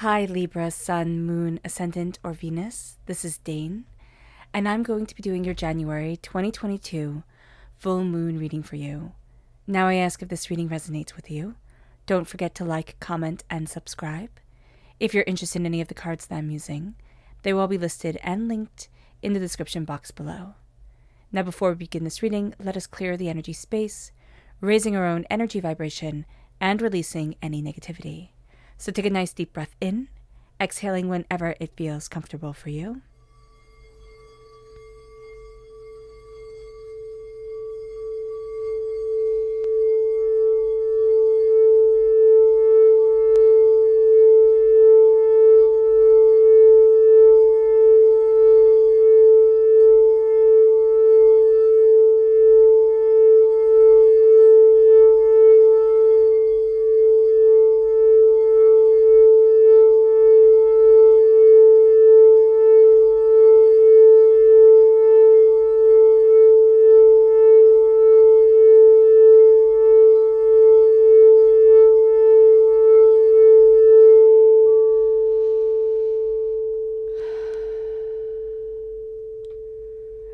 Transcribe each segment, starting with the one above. Hi Libra, Sun, Moon, Ascendant, or Venus. This is Dane, and I'm going to be doing your January 2022 full moon reading for you. Now I ask if this reading resonates with you. Don't forget to like, comment, and subscribe. If you're interested in any of the cards that I'm using, they will be listed and linked in the description box below. Now before we begin this reading, let us clear the energy space, raising our own energy vibration and releasing any negativity. So take a nice deep breath in, exhaling whenever it feels comfortable for you.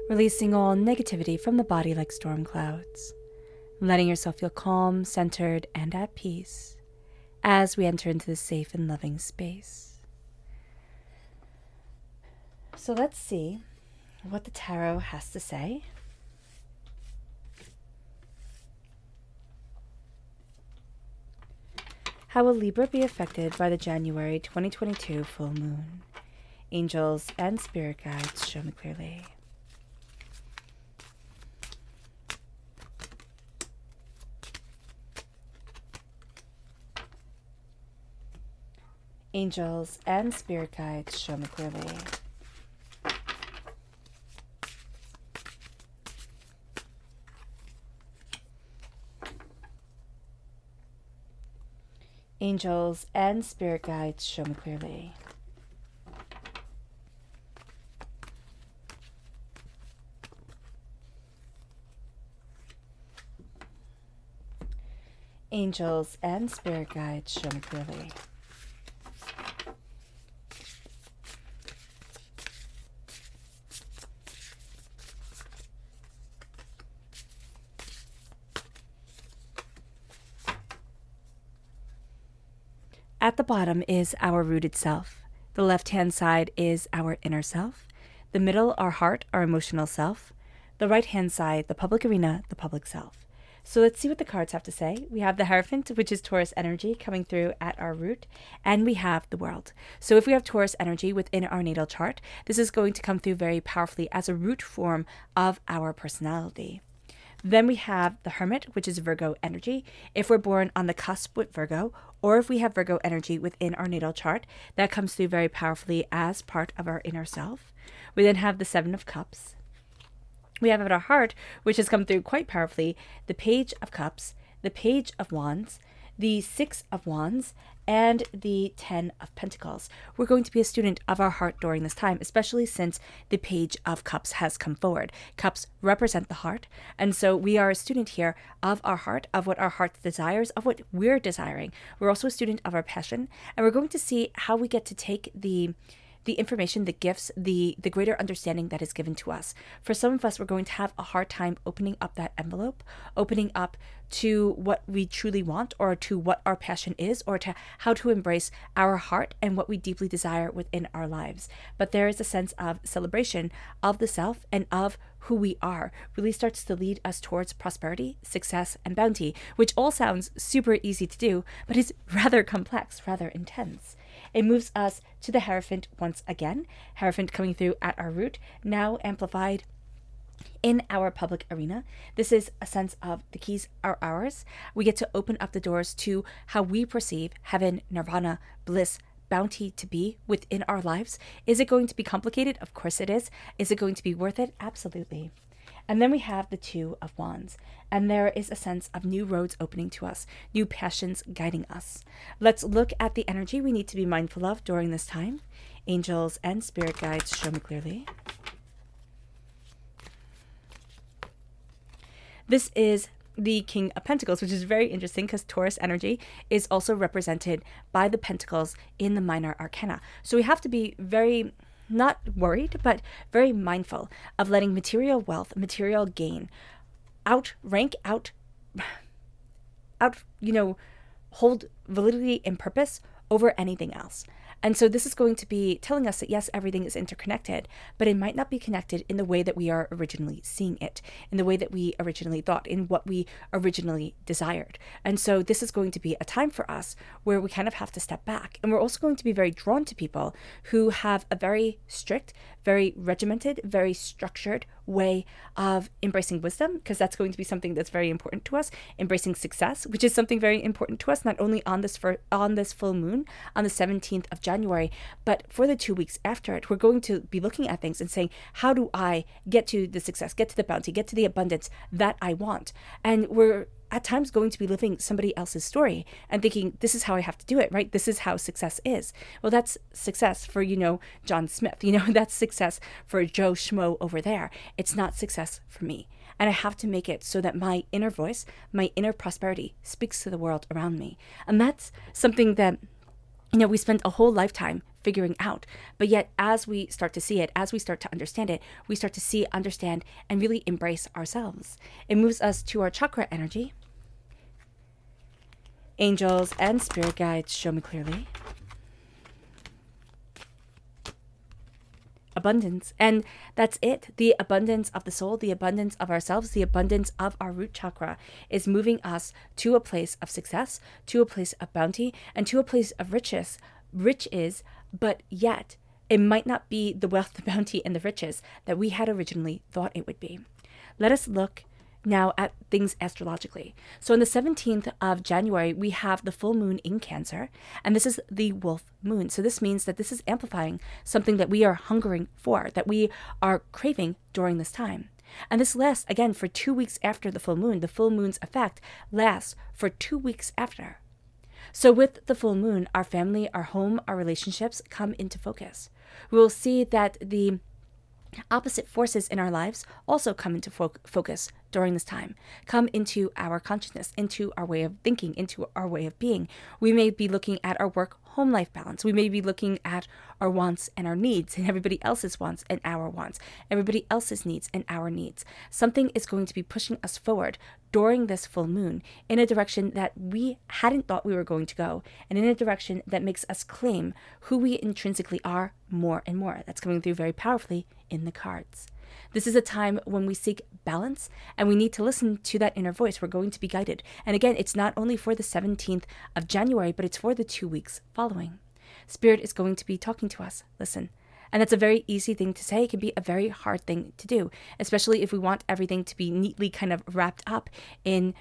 Releasing all negativity from the body like storm clouds, letting yourself feel calm, centered, and at peace as we enter into this safe and loving space. So let's see what the tarot has to say. How will Libra be affected by the January 2022 full moon? Angels and spirit guides, show me clearly. Angels and spirit guides, show me clearly. Angels and spirit guides, show me clearly. Angels and spirit guides, show me clearly. At the bottom is our rooted self. The left-hand side is our inner self. The middle, our heart, our emotional self. The right-hand side, the public arena, the public self. So let's see what the cards have to say. We have the Hierophant, which is Taurus energy coming through at our root, and we have the World. So if we have Taurus energy within our natal chart, this is going to come through very powerfully as a root form of our personality. Then we have the Hermit, which is Virgo energy. If we're born on the cusp with Virgo, or if we have Virgo energy within our natal chart, that comes through very powerfully as part of our inner self. We then have the Seven of Cups. We have at our heart, which has come through quite powerfully, the Page of Cups, the Page of Wands, the Six of Wands, and the Ten of Pentacles. We're going to be a student of our heart during this time, especially since the Page of Cups has come forward. Cups represent the heart, and so we are a student here of our heart, of what our heart desires, of what we're desiring. We're also a student of our passion, and we're going to see how we get to take the information, the gifts, the greater understanding that is given to us. For some of us, we're going to have a hard time opening up that envelope, opening up to what we truly want or to what our passion is or to how to embrace our heart and what we deeply desire within our lives. But there is a sense of celebration of the self and of who we are really starts to lead us towards prosperity, success, and bounty, which all sounds super easy to do, but is rather complex, rather intense. It moves us to the Hierophant once again. Hierophant coming through at our root, now amplified in our public arena. This is a sense of the keys are ours. We get to open up the doors to how we perceive heaven, nirvana, bliss, bounty to be within our lives. Is it going to be complicated? Of course it is. Is it going to be worth it? Absolutely. And then we have the Two of Wands, and there is a sense of new roads opening to us, new passions guiding us. Let's look at the energy we need to be mindful of during this time. Angels and spirit guides, show me clearly. This is the King of Pentacles, which is very interesting because Taurus energy is also represented by the pentacles in the minor arcana. So we have to be very, not worried, but very mindful of letting material wealth, material gain, hold validity and purpose over anything else. And so this is going to be telling us that yes, everything is interconnected, but it might not be connected in the way that we are originally seeing it, in the way that we originally thought, in what we originally desired. And so this is going to be a time for us where we kind of have to step back. And we're also going to be very drawn to people who have a very strict, very regimented, very structured way of embracing wisdom, because that's going to be something that's very important to us. Embracing success, which is something very important to us, not only on this full moon on the 17th of January, but for the 2 weeks after it. We're going to be looking at things and saying, how do I get to the success, get to the bounty, get to the abundance that I want? And we're at times going to be living somebody else's story and thinking, this is how I have to do it, right? This is how success is. Well, that's success for, you know, John Smith, you know, that's success for Joe Schmo over there. It's not success for me. And I have to make it so that my inner voice, my inner prosperity speaks to the world around me. And that's something that, you know, we spent a whole lifetime figuring out, but yet as we start to see it, as we start to understand it, we start to see, understand, and really embrace ourselves. It moves us to our chakra energy. Angels and spirit guides, show me clearly. Abundance. And that's it. The abundance of the soul, the abundance of ourselves, the abundance of our root chakra is moving us to a place of success, to a place of bounty, and to a place of riches. Rich is, but yet it might not be the wealth, the bounty, and the riches that we had originally thought it would be. Let us look now at things astrologically. So on the 17th of January, we have the full moon in Cancer, and this is the wolf moon. So this means that this is amplifying something that we are hungering for, that we are craving during this time. And this lasts, again, for 2 weeks after the full moon. The full moon's effect lasts for 2 weeks after. So with the full moon, our family, our home, our relationships come into focus. We will see that the opposite forces in our lives also come into focus during this time, come into our consciousness, into our way of thinking, into our way of being. We may be looking at our work-home life balance. We may be looking at our wants and our needs and everybody else's wants and our wants, everybody else's needs and our needs. Something is going to be pushing us forward during this full moon in a direction that we hadn't thought we were going to go, and in a direction that makes us claim who we intrinsically are more and more. That's coming through very powerfully in the cards. This is a time when we seek balance, and we need to listen to that inner voice. We're going to be guided. And again, it's not only for the 17th of January, but it's for the 2 weeks following. Spirit is going to be talking to us. Listen. And that's a very easy thing to say. It can be a very hard thing to do, especially if we want everything to be neatly kind of wrapped up in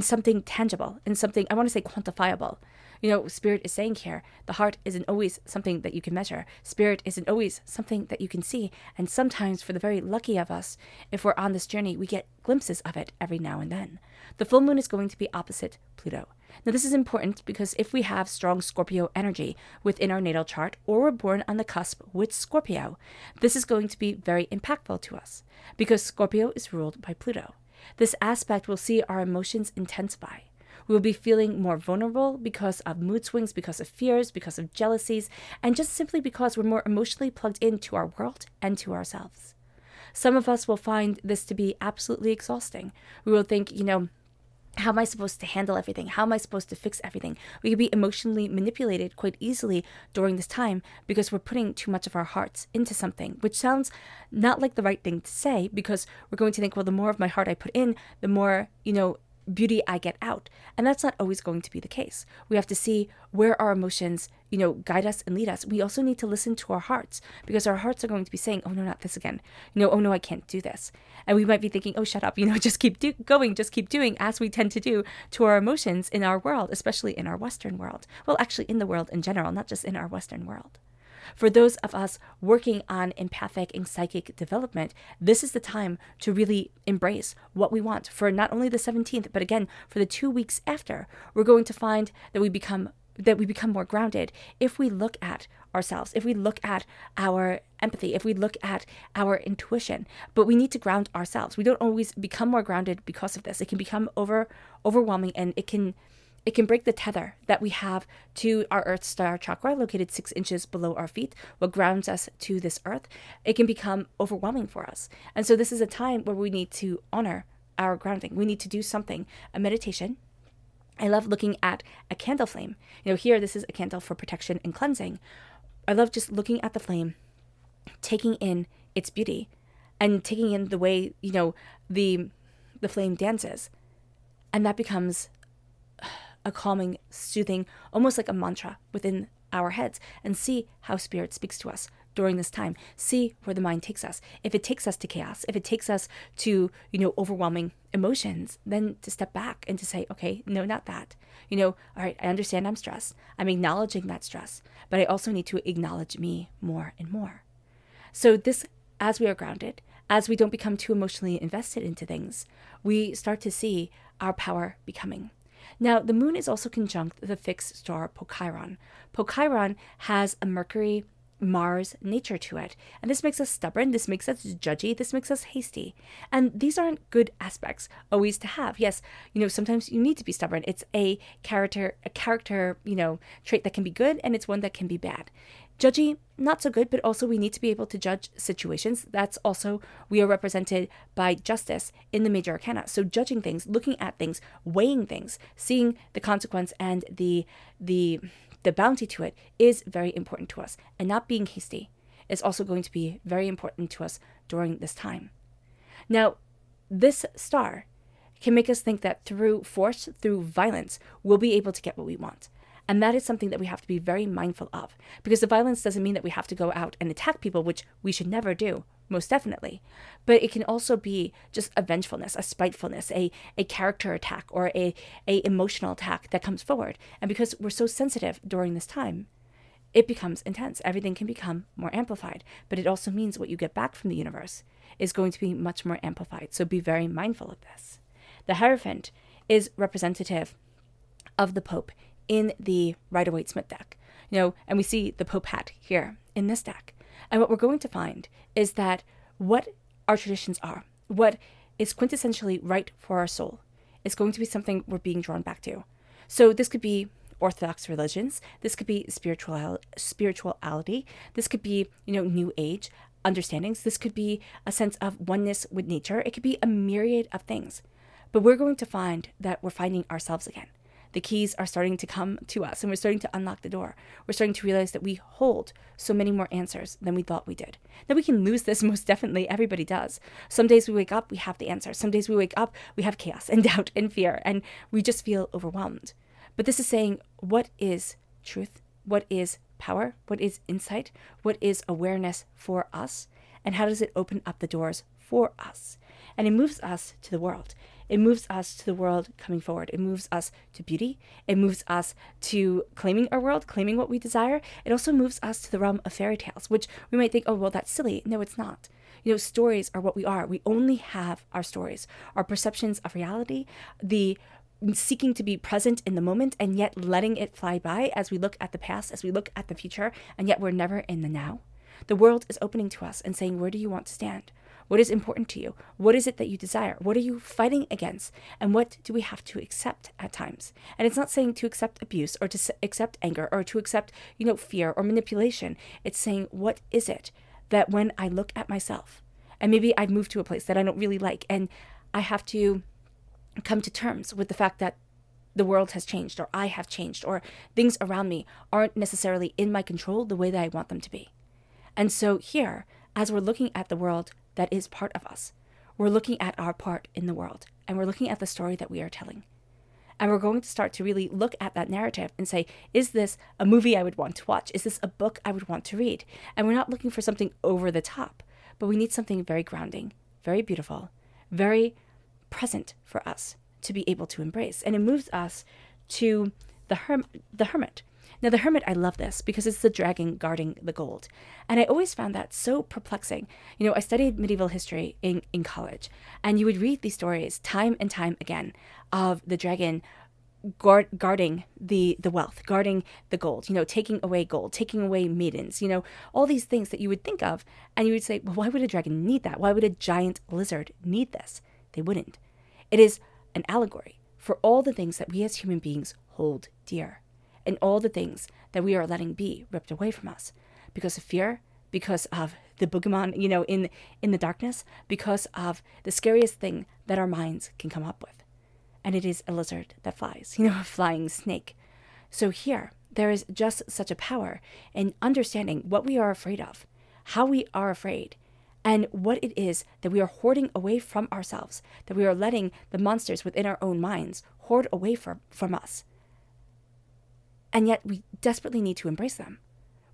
something tangible, in something, I want to say quantifiable. You know, Spirit is saying here, the heart isn't always something that you can measure. Spirit isn't always something that you can see. And sometimes, for the very lucky of us, if we're on this journey, we get glimpses of it every now and then. The full moon is going to be opposite Pluto. Now, this is important because if we have strong Scorpio energy within our natal chart, or we're born on the cusp with Scorpio, this is going to be very impactful to us because Scorpio is ruled by Pluto. This aspect will see our emotions intensify. We'll be feeling more vulnerable because of mood swings, because of fears, because of jealousies, and just simply because we're more emotionally plugged into our world and to ourselves. Some of us will find this to be absolutely exhausting. We will think, you know, how am I supposed to handle everything? How am I supposed to fix everything? We can be emotionally manipulated quite easily during this time because we're putting too much of our hearts into something, which sounds not like the right thing to say, because we're going to think, well, the more of my heart I put in, the more, you know, beauty I get out. And that's not always going to be the case. We have to see where our emotions, you know, guide us and lead us. We also need to listen to our hearts, because our hearts are going to be saying, oh no, not this again. You know, oh no, I can't do this. And we might be thinking, oh, shut up, you know, just keep going, just keep doing, as we tend to do to our emotions in our world, especially in our Western world. Well, actually in the world in general, not just in our Western world. For those of us working on empathic and psychic development, this is the time to really embrace what we want for not only the 17th, but again, for the 2 weeks after. We're going to find that we become that we become more grounded if we look at ourselves, if we look at our empathy, if we look at our intuition. But we need to ground ourselves. We don't always become more grounded because of this. It can become overwhelming, and it can break the tether that we have to our Earth Star Chakra, located 6 inches below our feet, what grounds us to this Earth. It can become overwhelming for us. And so this is a time where we need to honor our grounding. We need to do something, a meditation. I love looking at a candle flame. You know, here, this is a candle for protection and cleansing. I love just looking at the flame, taking in its beauty, and taking in the way, you know, the flame dances. And that becomes a calming, soothing, almost like a mantra within our heads. And see how spirit speaks to us during this time. See where the mind takes us. If it takes us to chaos, if it takes us to, you know, overwhelming emotions, then to step back and to say, okay, no, not that. You know, all right, I understand I'm stressed. I'm acknowledging that stress, but I also need to acknowledge me more and more. So this, as we are grounded, as we don't become too emotionally invested into things, we start to see our power becoming. Now, the moon is also conjunct the fixed star Pochiron. Pochiron has a Mercury-Mars nature to it. And this makes us stubborn, this makes us judgy, this makes us hasty. And these aren't good aspects always to have. Yes, you know, sometimes you need to be stubborn. It's a character, you know, trait that can be good, and it's one that can be bad. Judgy, not so good, but also we need to be able to judge situations. That's also, we are represented by justice in the major arcana. So judging things, looking at things, weighing things, seeing the consequence and the bounty to it is very important to us. And not being hasty is also going to be very important to us during this time. Now, this star can make us think that through force, through violence, we'll be able to get what we want. And that is something that we have to be very mindful of, because the violence doesn't mean that we have to go out and attack people, which we should never do, most definitely. But it can also be just a vengefulness, a spitefulness, a character attack, or a emotional attack that comes forward. And because we're so sensitive during this time, it becomes intense. Everything can become more amplified, but it also means what you get back from the universe is going to be much more amplified. So be very mindful of this. The Hierophant is representative of the Pope in the Rider-Waite Smith deck, you know, and we see the Pope hat here in this deck. And what we're going to find is that what our traditions are, what is quintessentially right for our soul, is going to be something we're being drawn back to. So this could be Orthodox religions, this could be spirituality, this could be, you know, New Age understandings, this could be a sense of oneness with nature, it could be a myriad of things. But we're going to find that we're finding ourselves again. The keys are starting to come to us, and we're starting to unlock the door. We're starting to realize that we hold so many more answers than we thought we did. Now, we can lose this, most definitely. Everybody does. Some days we wake up, we have the answer. Some days we wake up, we have chaos and doubt and fear, and we just feel overwhelmed. But this is saying, what is truth? What is power? What is insight? What is awareness for us? And how does it open up the doors for us? And it moves us to the world. It moves us to the world coming forward. It moves us to beauty. It moves us to claiming our world, claiming what we desire. It also moves us to the realm of fairy tales, which we might think, oh, well, that's silly. No, it's not. You know, stories are what we are. We only have our stories, our perceptions of reality, the seeking to be present in the moment and yet letting it fly by as we look at the past, as we look at the future, and yet we're never in the now. The world is opening to us and saying, where do you want to stand? What is important to you? What is it that you desire? What are you fighting against? And what do we have to accept at times? And it's not saying to accept abuse or to accept anger or to accept, you know, fear or manipulation. It's saying, what is it that when I look at myself, and maybe I've moved to a place that I don't really like, and I have to come to terms with the fact that the world has changed, or I have changed, or things around me aren't necessarily in my control the way that I want them to be. And so here, as we're looking at the world that is part of us, we're looking at our part in the world, and we're looking at the story that we are telling. And we're going to start to really look at that narrative and say, is this a movie I would want to watch? Is this a book I would want to read? And we're not looking for something over the top, but we need something very grounding, very beautiful, very present for us to be able to embrace. And it moves us to the Hermit. Now, the Hermit, I love this because it's the dragon guarding the gold. And I always found that so perplexing. You know, I studied medieval history in college, and you would read these stories time and time again of the dragon guarding the wealth, guarding the gold, you know, taking away gold, taking away maidens, you know, all these things that you would think of. And you would say, well, why would a dragon need that? Why would a giant lizard need this? They wouldn't. It is an allegory for all the things that we as human beings hold dear and all the things that we are letting be ripped away from us because of fear, because of the boogeyman, you know, in the darkness, because of the scariest thing that our minds can come up with. And it is a lizard that flies, you know, a flying snake. So here, there is just such a power in understanding what we are afraid of, how we are afraid, and what it is that we are hoarding away from ourselves, that we are letting the monsters within our own minds hoard away from us. And yet we desperately need to embrace them.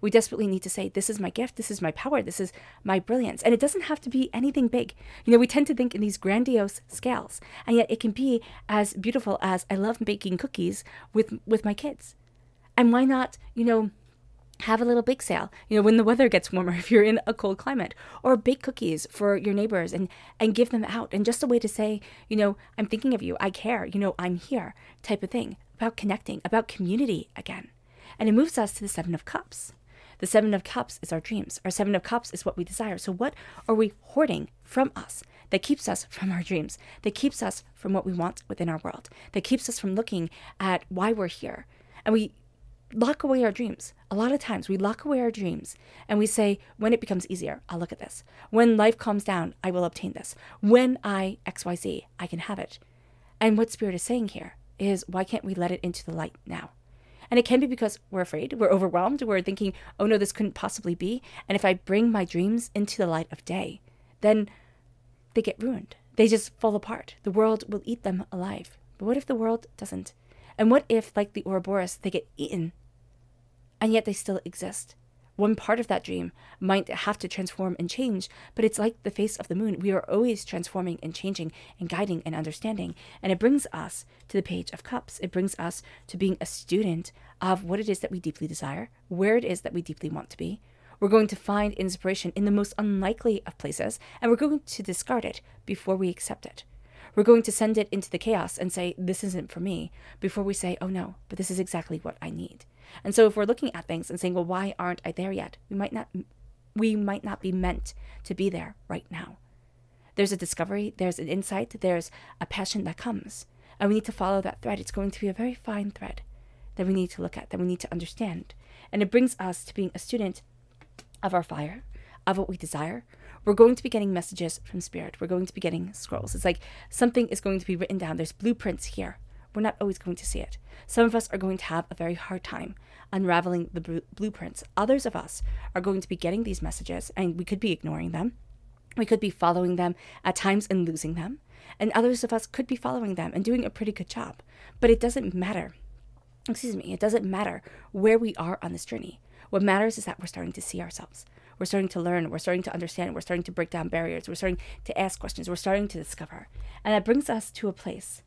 We desperately need to say, this is my gift, this is my power, this is my brilliance. And it doesn't have to be anything big. You know, we tend to think in these grandiose scales, and yet it can be as beautiful as I love baking cookies with my kids. And why not, you know, have a little bake sale, you know, when the weather gets warmer, if you're in a cold climate, or bake cookies for your neighbors and give them out. And just a way to say, you know, I'm thinking of you, I care, you know, I'm here type of thing, about connecting, about community again. And it moves us to the Seven of Cups. The Seven of Cups is our dreams. Our Seven of Cups is what we desire. So what are we hoarding from us that keeps us from our dreams, that keeps us from what we want within our world, that keeps us from looking at why we're here? And we lock away our dreams. A lot of times we lock away our dreams and we say, when it becomes easier, I'll look at this. When life calms down, I will obtain this. When I XYZ, I can have it. And what Spirit is saying here is, why can't we let it into the light now? And it can be because we're afraid, we're overwhelmed, we're thinking, oh no, this couldn't possibly be. And if I bring my dreams into the light of day, then they get ruined. They just fall apart. The world will eat them alive. But what if the world doesn't? And what if, like the Ouroboros, they get eaten, and yet they still exist? One part of that dream might have to transform and change, but it's like the face of the moon. We are always transforming and changing and guiding and understanding. And it brings us to the Page of Cups. It brings us to being a student of what it is that we deeply desire, where it is that we deeply want to be. We're going to find inspiration in the most unlikely of places, and we're going to discard it before we accept it. We're going to send it into the chaos and say, this isn't for me, before we say, oh no, but this is exactly what I need. And so if we're looking at things and saying, well, why aren't I there yet? We might not be meant to be there right now. There's a discovery, there's an insight, there's a passion that comes. And we need to follow that thread. It's going to be a very fine thread that we need to look at, that we need to understand. And it brings us to being a student of our fire, of what we desire. We're going to be getting messages from Spirit. We're going to be getting scrolls. It's like something is going to be written down. There's blueprints here. We're not always going to see it. Some of us are going to have a very hard time unraveling the blueprints. Others of us are going to be getting these messages, and we could be ignoring them. We could be following them at times and losing them. And others of us could be following them and doing a pretty good job. But it doesn't matter. Excuse me. It doesn't matter where we are on this journey. What matters is that we're starting to see ourselves. We're starting to learn, we're starting to understand, we're starting to break down barriers, we're starting to ask questions, we're starting to discover. And that brings us to a place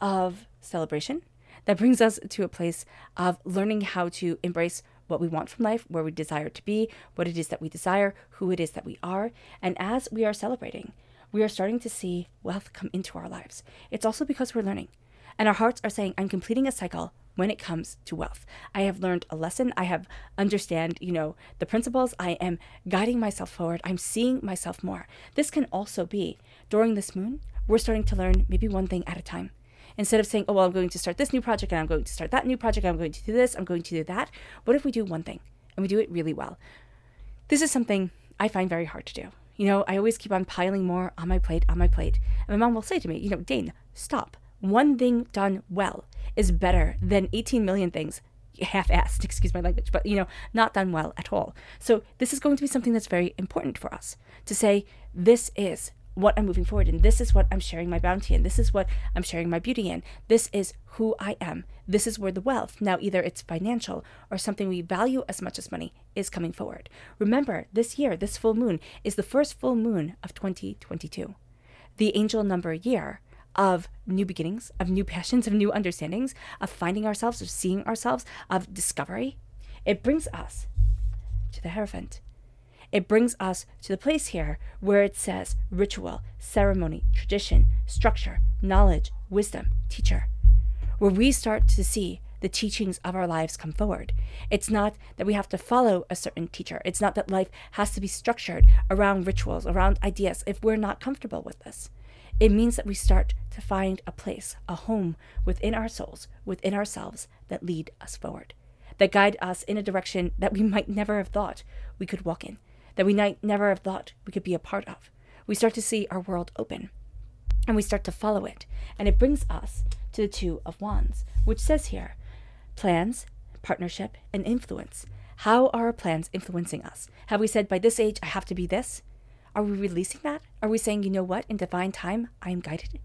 of celebration. That brings us to a place of learning how to embrace what we want from life, where we desire to be, what it is that we desire, who it is that we are. And as we are celebrating, we are starting to see wealth come into our lives. It's also because we're learning. And our hearts are saying, I'm completing a cycle when it comes to wealth. I have learned a lesson. I have understand, you know, the principles. I am guiding myself forward. I'm seeing myself more. This can also be during this moon, we're starting to learn maybe one thing at a time. Instead of saying, oh, well, I'm going to start this new project and I'm going to start that new project. I'm going to do this. I'm going to do that. What if we do one thing and we do it really well? This is something I find very hard to do. You know, I always keep on piling more on my plate, And my mom will say to me, you know, Dane, stop. One thing done well is better than 18 million things half-assed, excuse my language, but, you know, not done well at all. So this is going to be something that's very important for us to say, this is what I'm moving forward in. This is what I'm sharing my bounty in. This is what I'm sharing my beauty in. This is who I am. This is where the wealth, now either it's financial or something we value as much as money, is coming forward. Remember, this year, this full moon is the first full moon of 2022. The angel number year of new beginnings, of new passions, of new understandings, of finding ourselves, of seeing ourselves, of discovery. It brings us to the Hierophant. It brings us to the place here where it says ritual, ceremony, tradition, structure, knowledge, wisdom, teacher. where we start to see the teachings of our lives come forward. It's not that we have to follow a certain teacher. It's not that life has to be structured around rituals, around ideas, if we're not comfortable with this. It means that we start to find a place, a home within our souls, within ourselves, that lead us forward, that guide us in a direction that we might never have thought we could walk in, that we might never have thought we could be a part of. We start to see our world open, and we start to follow it. And it brings us to the Two of Wands, which says here, plans, partnership, and influence. How are our plans influencing us? Have we said, by this age, I have to be this? Are we releasing that? Are we saying, you know what, in divine time, I am guided?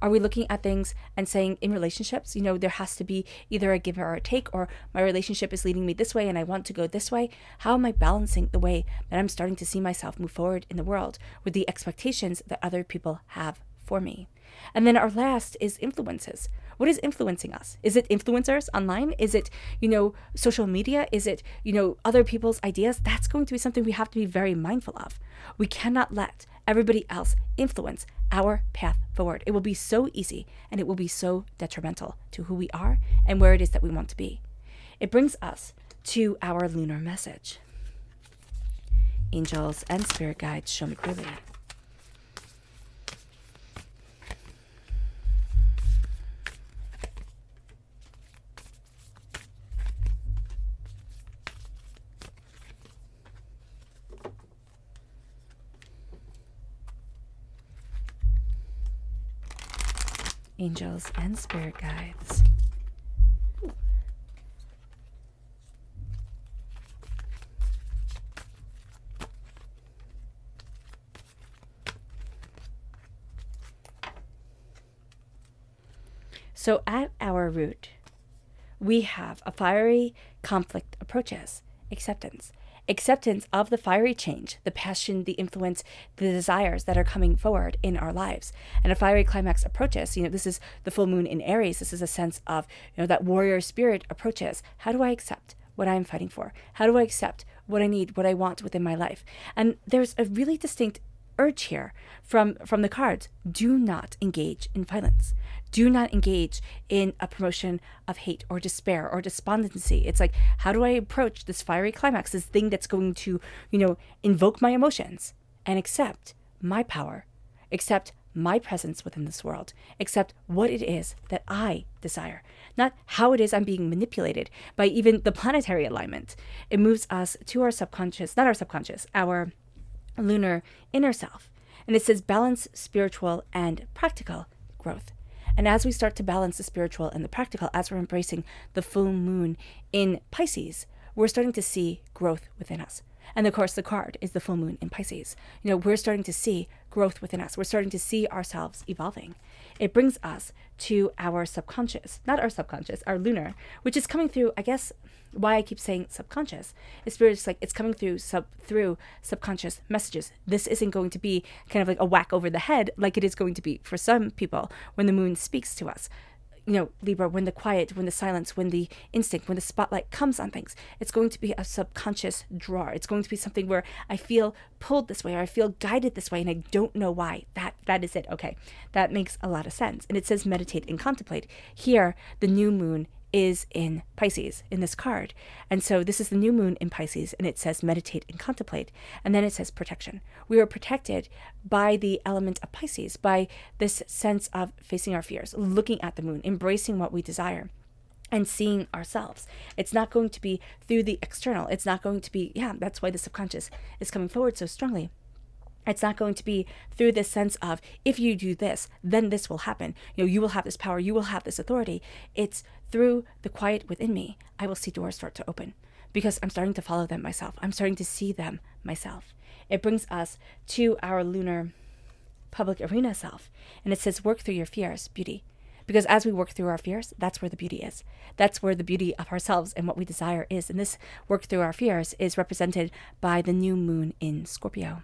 Are we looking at things and saying, in relationships, you know, there has to be either a give or a take, or my relationship is leading me this way and I want to go this way. How am I balancing the way that I'm starting to see myself move forward in the world with the expectations that other people have for me? And then our last is influences. What is influencing us? Is it influencers online? Is it, you know, social media? Is it, you know, other people's ideas? That's going to be something we have to be very mindful of. We cannot let everybody else influence our path forward. It will be so easy, and it will be so detrimental to who we are and where it is that we want to be. It brings us to our lunar message. Angels and spirit guides, show me clearly. Angels and spirit guides. Ooh. So at our root, we have a fiery conflict approaches, acceptance. Acceptance of the fiery change, the passion, the influence, the desires that are coming forward in our lives. And a fiery climax approaches. You know, this is the full moon in Aries. This is a sense of, you know, that warrior spirit approaches. How do I accept what I'm fighting for? How do I accept what I need, what I want within my life? And there's a really distinct urge here from the cards. Do not engage in violence. Do not engage in a promotion of hate or despair or despondency. It's like, how do I approach this fiery climax, this thing that's going to, you know, invoke my emotions, and accept my power, accept my presence within this world, accept what it is that I desire, not how it is I'm being manipulated by even the planetary alignment. It moves us to our subconscious, not our subconscious, our lunar inner self. And it says balance spiritual and practical growth. And as we start to balance the spiritual and the practical, as we're embracing the full moon in Pisces, we're starting to see growth within us. And of course, the card is the full moon in Pisces. You know, we're starting to see growth within us. We're starting to see ourselves evolving. It brings us to our subconscious, not our subconscious, our lunar, which is coming through, I guess, why I keep saying subconscious. It's just like it's coming through subconscious messages. This isn't going to be kind of like a whack over the head like it is going to be for some people when the moon speaks to us. You know, Libra, when the quiet, when the silence, when the instinct, when the spotlight comes on things, it's going to be a subconscious draw. It's going to be something where I feel pulled this way, or I feel guided this way, and I don't know why. That is it. Okay, that makes a lot of sense. And it says meditate and contemplate. Here, the new moon is in Pisces in this card. And so this is the new moon in Pisces, and it says meditate and contemplate. And then it says protection. We are protected by the element of Pisces, by this sense of facing our fears, looking at the moon, embracing what we desire, and seeing ourselves. It's not going to be through the external. It's not going to be, yeah, that's why the subconscious is coming forward so strongly. It's not going to be through this sense of, if you do this, then this will happen. You know, you will have this power, you will have this authority. It's through the quiet within me, I will see doors start to open because I'm starting to follow them myself. I'm starting to see them myself. It brings us to our lunar public arena self. And it says, work through your fears, beauty. Because as we work through our fears, that's where the beauty is. That's where the beauty of ourselves and what we desire is. And this work through our fears is represented by the new moon in Scorpio.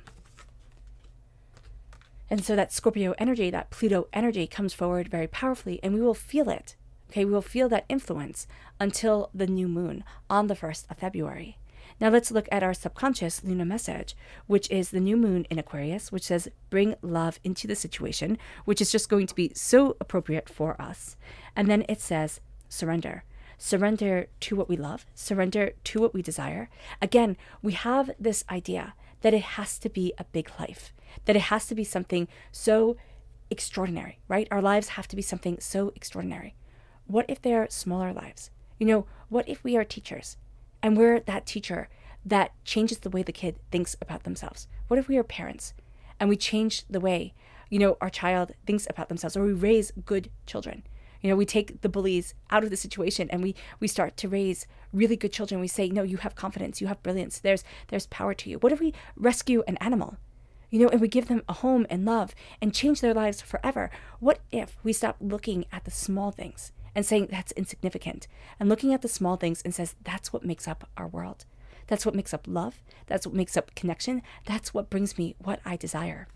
And so that Scorpio energy, that Pluto energy comes forward very powerfully, and we will feel it. Okay, we will feel that influence until the new moon on the 1st of February. Now let's look at our subconscious lunar message, which is the new moon in Aquarius, which says bring love into the situation, which is just going to be so appropriate for us. And then it says surrender. Surrender to what we love, surrender to what we desire. Again, we have this idea that it has to be a big life, that it has to be something so extraordinary, right? Our lives have to be something so extraordinary. What if they're smaller lives? You know, what if we are teachers and we're that teacher that changes the way the kid thinks about themselves? What if we are parents and we change the way, you know, our child thinks about themselves, or we raise good children? You know, we take the bullies out of the situation and we start to raise really good children. We say, no, you have confidence, you have brilliance, there's power to you. What if we rescue an animal, you know, and we give them a home and love and change their lives forever? What if we stop looking at the small things and saying that's insignificant, and looking at the small things and says that's what makes up our world? That's what makes up love. That's what makes up connection. That's what brings me what I desire.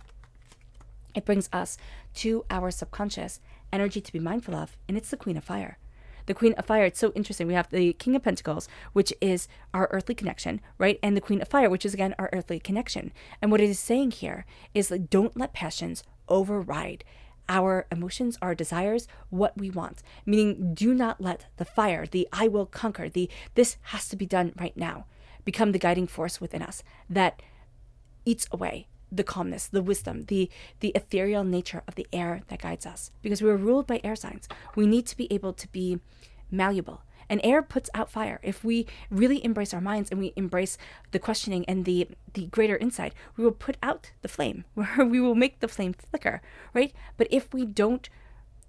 It brings us to our subconscious energy to be mindful of, and it's the Queen of Fire. The Queen of Fire, it's so interesting. We have the King of Pentacles, which is our earthly connection, right? And the Queen of Fire, which is again our earthly connection. And what it is saying here is like, don't let passions override our emotions, our desires, what we want. Meaning, do not let the fire, the I will conquer, the this has to be done right now, become the guiding force within us that eats away the calmness, the wisdom, the ethereal nature of the air that guides us. Because we're ruled by air signs. We need to be able to be malleable. And air puts out fire. If we really embrace our minds and we embrace the questioning and the greater insight, we will put out the flame, where we will make the flame flicker, right? But if we don't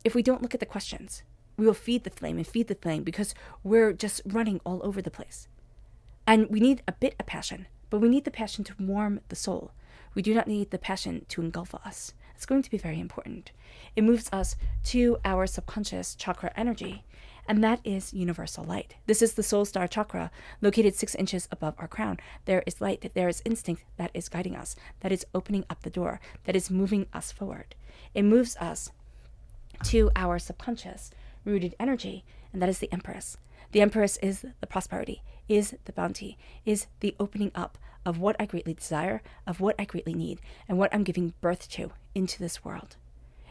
look at the questions, we will feed the flame and feed the flame, because we're just running all over the place. And we need a bit of passion, but we need the passion to warm the soul. We do not need the passion to engulf us. It's going to be very important. It moves us to our subconscious chakra energy, and that is universal light. This is the soul star chakra, located 6 inches above our crown. There is light, there is instinct that is guiding us, that is opening up the door, that is moving us forward. It moves us to our subconscious rooted energy, and that is the Empress. The Empress is the prosperity, is the bounty, is the opening up of what I greatly desire, of what I greatly need, and what I'm giving birth to into this world.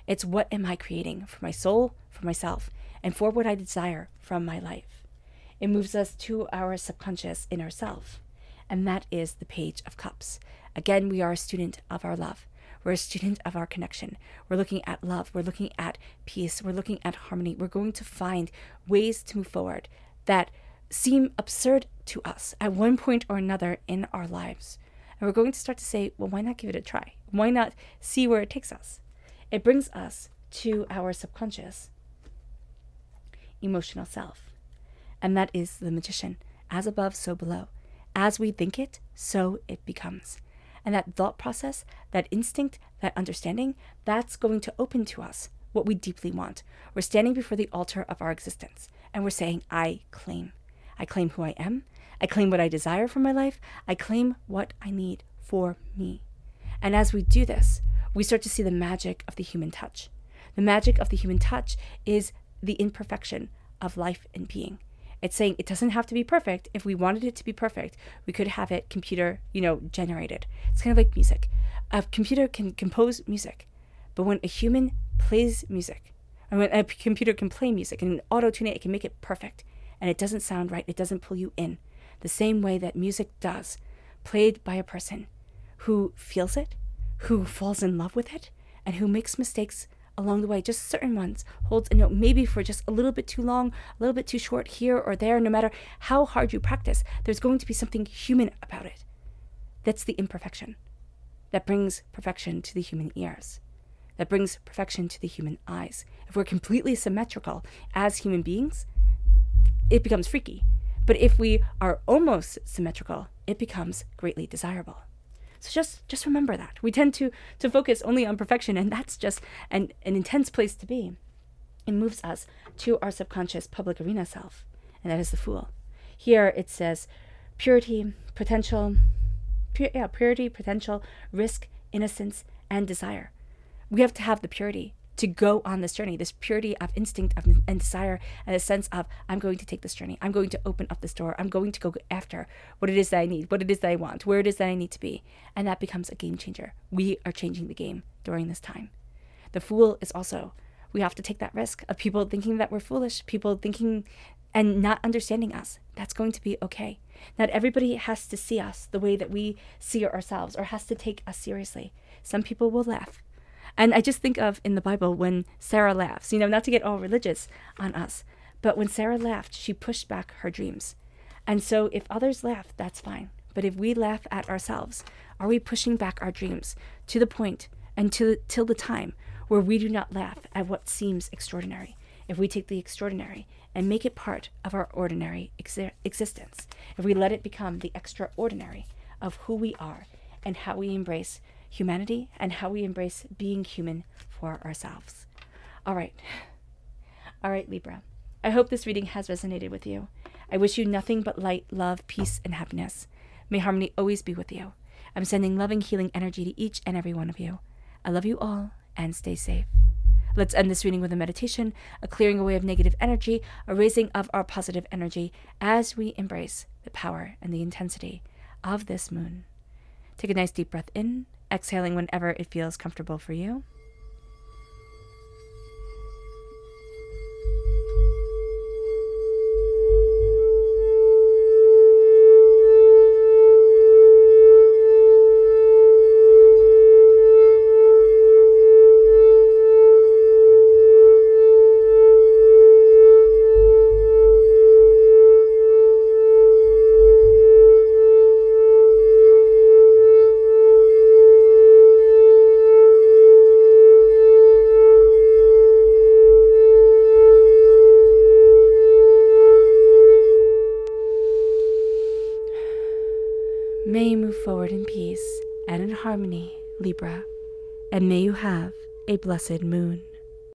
It's what am I creating for my soul, for myself, and for what I desire from my life. It moves us to our subconscious inner self, and that is the Page of Cups. Again, we are a student of our love. We're a student of our connection. We're looking at love. We're looking at peace. We're looking at harmony. We're going to find ways to move forward that seem absurd to us at one point or another in our lives. And we're going to start to say, well, why not give it a try? Why not see where it takes us? It brings us to our subconscious emotional self. And that is the Magician. As above, so below. As we think it, so it becomes. And that thought process, that instinct, that understanding, that's going to open to us what we deeply want. We're standing before the altar of our existence, and we're saying, I claim. I claim who I am. I claim what I desire for my life. I claim what I need for me. And as we do this, we start to see the magic of the human touch. The magic of the human touch is the imperfection of life and being. It's saying it doesn't have to be perfect. If we wanted it to be perfect, we could have it computer, you know, generated. It's kind of like music. A computer can compose music, but when a human plays music, and when a computer can play music and auto-tune it, it can make it perfect. And it doesn't sound right. It doesn't pull you in the same way that music does, played by a person who feels it, who falls in love with it, and who makes mistakes along the way, just certain ones, holds a note maybe for just a little bit too long, a little bit too short here or there. No matter how hard you practice, there's going to be something human about it. That's the imperfection that brings perfection to the human ears, that brings perfection to the human eyes. If we're completely symmetrical as human beings, it becomes freaky. But if we are almost symmetrical, it becomes greatly desirable. So just remember that. We tend to focus only on perfection, and that's just an intense place to be. It moves us to our subconscious public arena self, and that is the Fool. Here it says purity, potential, purity, potential, risk, innocence, and desire. We have to have the purity to go on this journey, this purity of instinct and desire, and a sense of, I'm going to take this journey. I'm going to open up this door. I'm going to go after what it is that I need, what it is that I want, where it is that I need to be. And that becomes a game changer. We are changing the game during this time. The Fool is also, we have to take that risk of people thinking that we're foolish, people thinking and not understanding us. That's going to be okay. Not everybody has to see us the way that we see ourselves or has to take us seriously. Some people will laugh. And I just think of in the Bible when Sarah laughs, you know, not to get all religious on us, but when Sarah laughed, she pushed back her dreams. And so if others laugh, that's fine. But if we laugh at ourselves, are we pushing back our dreams to the point and till the time where we do not laugh at what seems extraordinary? If we take the extraordinary and make it part of our ordinary existence, if we let it become the extraordinary of who we are and how we embrace humanity and how we embrace being human for ourselves. All right, Libra, I hope this reading has resonated with you. I wish you nothing but light, love, peace, and happiness. May harmony always be with you. I'm sending loving, healing energy to each and every one of you. I love you all, and stay safe. Let's end this reading with a meditation, a clearing away of negative energy, a raising of our positive energy as we embrace the power and the intensity of this moon. Take a nice deep breath in, exhaling whenever it feels comfortable for you. Libra, and may you have a blessed moon.